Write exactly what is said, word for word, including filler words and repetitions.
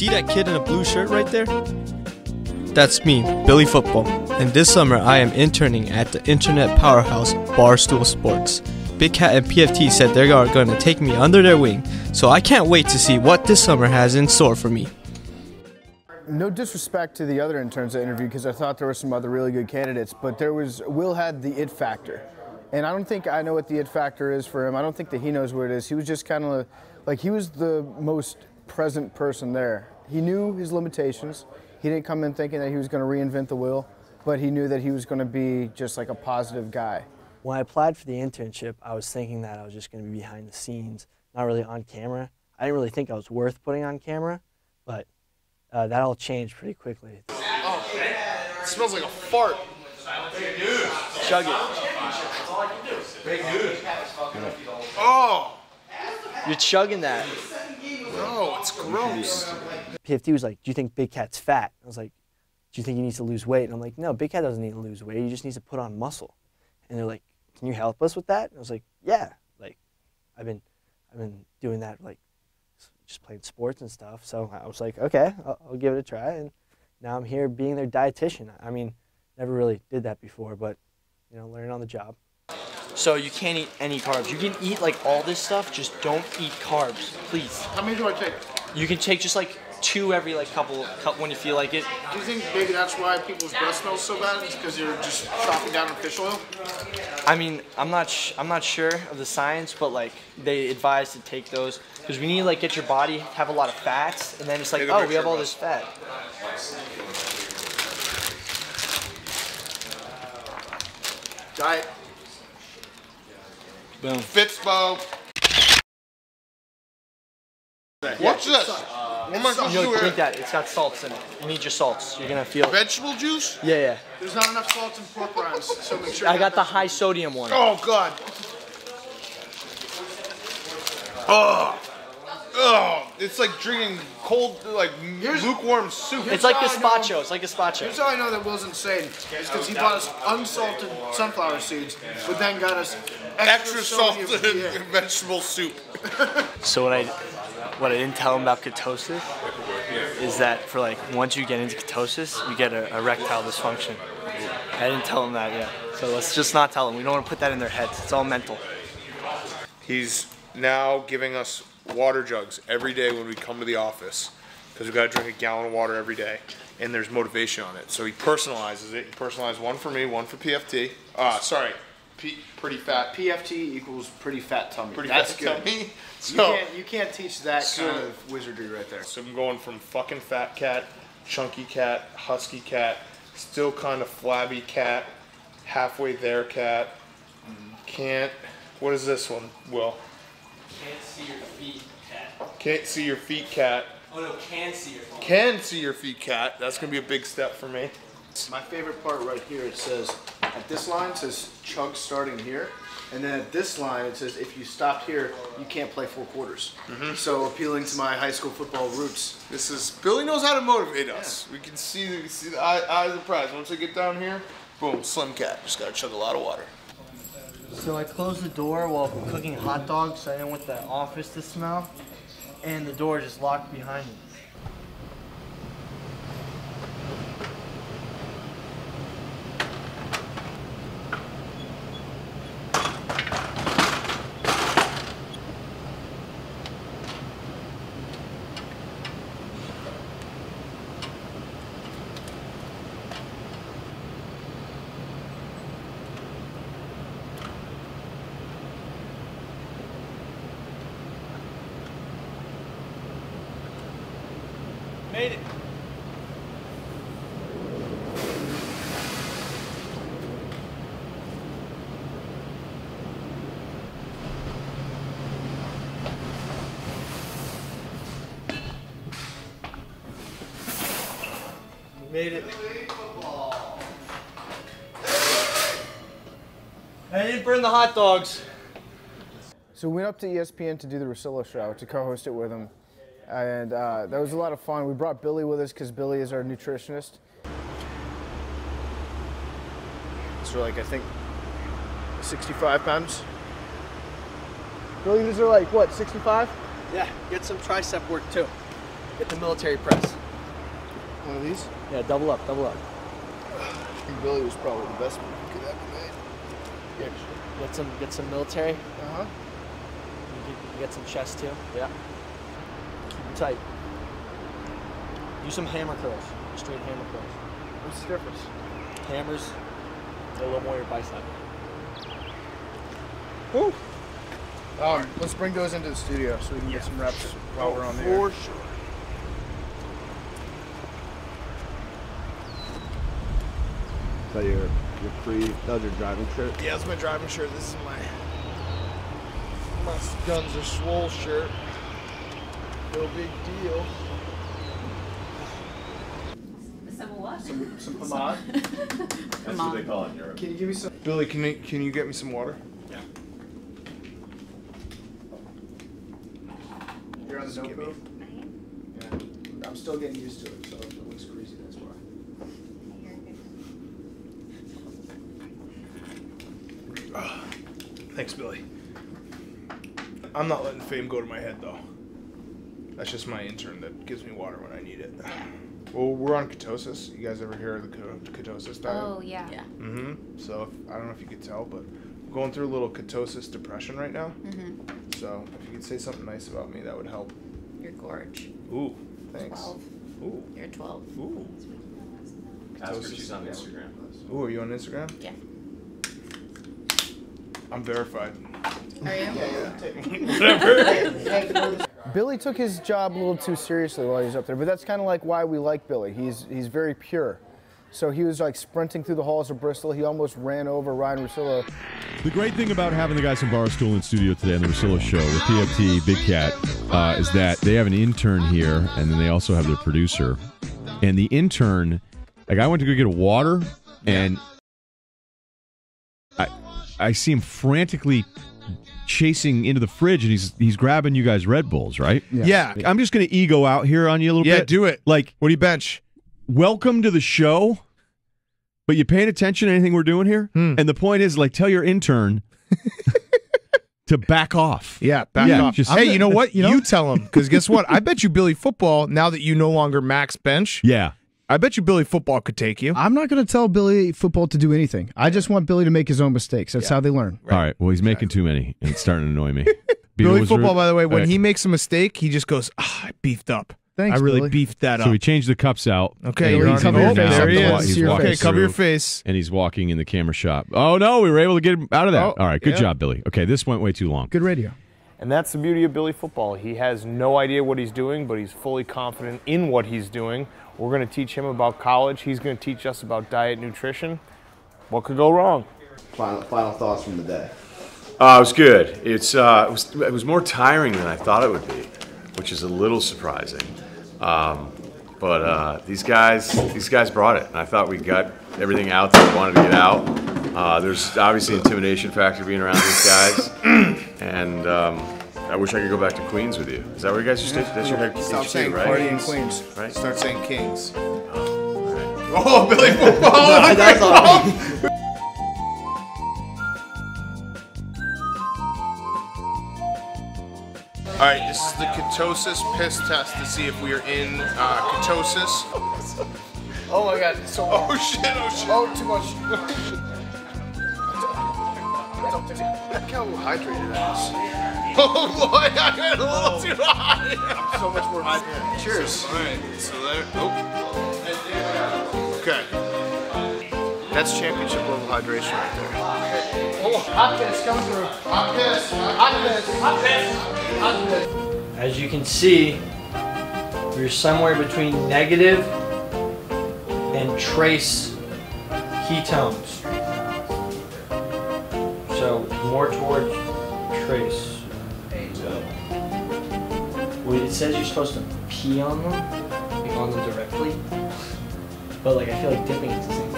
see that kid in a blue shirt right there? That's me, Billy Football, and this summer I am interning at the internet powerhouse Barstool Sports. Big Cat and P F T said they are going to take me under their wing, so I can't wait to see what this summer has in store for me. No disrespect to the other interns that interviewed, because I thought there were some other really good candidates, but there was, Will had the it factor. And I don't think I know what the it factor is for him. I don't think that he knows where it is. He was just kind of like, he was the most present person there. He knew his limitations. He didn't come in thinking that he was going to reinvent the wheel, but he knew that he was going to be just like a positive guy. When I applied for the internship, I was thinking that I was just going to be behind the scenes, not really on camera. I didn't really think I was worth putting on camera, but uh, that all changed pretty quickly. Oh, it smells like a fart. Big news. Chug it. Big news. Oh! You're chugging that. No, it's gross. P F T was like, do you think Big Cat's fat? I was like, do you think he needs to lose weight? And I'm like, no, Big Cat doesn't need to lose weight. He just needs to put on muscle. And they're like, can you help us with that? And I was like, yeah. Like, I've been, I've been doing that, like, just playing sports and stuff. So I was like, okay, I'll, I'll give it a try. And now I'm here being their dietitian. I mean, never really did that before, but, you know, learning on the job. So you can't eat any carbs. You can eat, like, all this stuff. Just don't eat carbs, please. How many do I take? You can take just, like, two every, like, couple, couple when you feel like it. Do you think maybe that's why people's breath smells so bad? It's because you're just chopping down on fish oil? I mean, I'm not, sh I'm not sure of the science, but, like, they advise to take those. Because we need to, like, get your body, have a lot of fats, and then it's like, oh, we have all this fat. Diet. Boom. Fitzbo. What's this? What am I supposed to do here? Drink that. It's got salts in it. You need your salts. You're gonna feel. Vegetable juice? Yeah, yeah. There's not enough salts in pork rinds, so make sure. I got the high sodium one. Oh god. Oh. Oh. It's like drinking cold, like lukewarm soup. It's like gazpacho. It's like gazpacho. Here's how I know that Will's insane. It's because he bought us unsalted sunflower seeds, but then got us. Extra salted vegetable soup. So what I, what I didn't tell him about ketosis is that for like once you get into ketosis, you get a erectile dysfunction. I didn't tell him that yet. So let's just not tell him. We don't want to put that in their heads. It's all mental. He's now giving us water jugs every day when we come to the office because we've got to drink a gallon of water every day. And there's motivation on it. So he personalizes it. He personalized one for me, one for P F T. Ah, uh, sorry. P pretty fat. P F T equals pretty fat tummy. Pretty That's fat good. Tummy. So, you, can't, you can't teach that so, kind of wizardry right there. So I'm going from fucking fat cat, chunky cat, husky cat, still kind of flabby cat, halfway there cat, can't, what is this one, Will? Can't see your feet cat. Can't see your feet cat. Oh no, can see your feet. Can see your feet cat. That's going to be a big step for me. My favorite part right here, it says, at this line, it says chug starting here. And then at this line, it says if you stopped here, you can't play four quarters. Mm-hmm. So appealing to my high school football roots. This is, Billy knows how to motivate us. Yeah. We can see, we can see the eye, eye of the prize. Once I get down here, boom, slim cat. Just gotta chug a lot of water. So I closed the door while cooking hot dogs. So I didn't want the office to smell. And the door just locked behind me. Made it. We made it. I didn't burn the hot dogs. So we went up to E S P N to do the Russillo show, to co-host it with him. And uh, that was a lot of fun. We brought Billy with us because Billy is our nutritionist. So like, I think sixty-five pounds. Billy, these are like, what, sixty-five? Yeah, get some tricep work too. Get the military press. One of these? Yeah, double up, double up. Billy was probably the best one we could have made. Yeah, sure. Get some, get some military. Uh-huh. You, you get some chest too. Yeah. Keep them tight. Do some hammer curls. Straight hammer curls. What's the difference? Hammers, they're a little more your bicep. Woo! All right, let's bring those into the studio so we can yeah. get some reps while oh, we're on the air. For sure. So your your pre that was your driving shirt? Yeah, that's my driving shirt. This is my my Guns Are Swole shirt. No big deal. Some what? Some some hamad. That's what they call it in Europe. Can you give me some? Billy, can you can you get me some water? Yeah. You're on the notebook. Yeah. I'm still getting used to it, so it looks greasy. That's why. Oh, thanks, Billy. I'm not letting fame go to my head, though. That's just my intern that gives me water when I need it. Well, we're on ketosis. You guys ever hear of the ketosis diet? Oh, yeah. yeah. Mm-hmm. So, if, I don't know if you could tell, but I'm going through a little ketosis depression right now. Mm-hmm. So, if you could say something nice about me, that would help. You're gorge. Ooh, thanks. twelve. Ooh. You're twelve. Ooh. Ask her if she's on Instagram. Ooh, are you on Instagram? Yeah. I'm verified. Are you? Yeah, yeah. Billy took his job a little too seriously while he was up there, but that's kind of like why we like Billy. He's he's very pure. So he was like sprinting through the halls of Bristol. He almost ran over Ryan Russillo. The great thing about having the guys from Barstool in studio today on the Russillo Show with P F T, Big Cat, uh, is that they have an intern here, and then they also have their producer. And the intern, like I went to go get a water, and I. I see him frantically chasing into the fridge, and he's he's grabbing you guys Red Bulls, right? Yeah. yeah. I'm just going to ego out here on you a little yeah, bit. Yeah, do it. Like, what do you bench? Welcome to the show, but you paying attention to anything we're doing here? Hmm. And the point is, like, tell your intern to back off. Yeah, back yeah, off. Just, hey, gonna, you know what? You, know? You tell him, because guess what? I bet you Billy Football, now that you no longer max bench. Yeah. I bet you Billy Football could take you. I'm not going to tell Billy Football to do anything. I just want Billy to make his own mistakes. That's yeah. how they learn. Right. All right. Well, he's making too many, and it's starting to annoy me. Billy Football, by the way, when right. he makes a mistake, he just goes, ah, I beefed up. Thanks, I really Billy. beefed that up. So we changed the cups out. Okay. You're cover your face. There he is. He's okay, cover your face. And he's walking in the camera shop. Oh, no. We were able to get him out of that. Oh, all right. Good yeah. job, Billy. Okay. This went way too long. Good radio. And that's the beauty of Billy Football. He has no idea what he's doing, but he's fully confident in what he's doing. We're going to teach him about college. He's going to teach us about diet, nutrition. What could go wrong? Final, final thoughts from the day. Uh, it was good. It's, uh, it, was, it was more tiring than I thought it would be, which is a little surprising. Um, but uh, these guys, these guys brought it. And I thought we got everything out that we wanted to get out. Uh, there's obviously an intimidation factor being around these guys. and. Um, I wish I could go back to Queens with you. Is that what you guys just did? That's your head. Stop saying right? Party in Queens. Right? Start saying Kings. Oh, right. oh Billy Football! no, that's all. All right, this is the ketosis piss test to see if we are in uh, ketosis. Oh my God! It's so warm. Oh shit! Oh shit! Oh, too much. Look how hydrated I am. Oh boy, I got a little too hot. So much more hydrated. Cheers. So, all right, so there. Oh. Okay. That's championship level hydration right there. Oh, hot piss coming through. Hot piss. Hot piss. Hot piss. Hot piss. As you can see, we're somewhere between negative and trace ketones. So more towards trace. It says you're supposed to pee on them, like on them directly, but like I feel like dipping is the same.